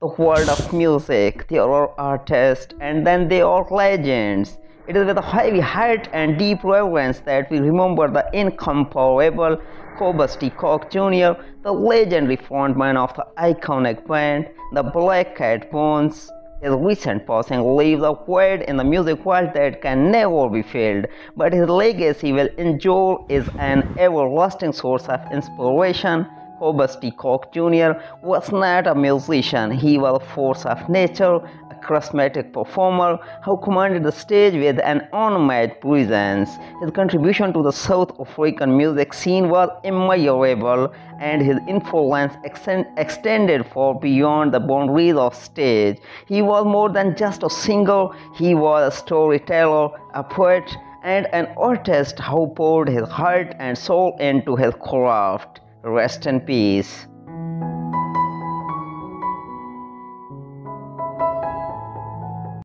the world of music. They are artists and then they are legends. It is with a heavy heart and deep reverence that we remember the incomparable Kobus de Kock Jr., the legendary frontman of the iconic band The Black Cat Bones. His recent passing leaves a void in the music world that can never be filled, but his legacy will endure as an everlasting source of inspiration. Kobus de Kock Jr. was not a musician, he was a force of nature, charismatic performer who commanded the stage with an unmatched presence. His contribution to the South African music scene was immeasurable, and his influence extended far beyond the boundaries of stage. He was more than just a singer, he was a storyteller, a poet, and an artist who poured his heart and soul into his craft. Rest in peace.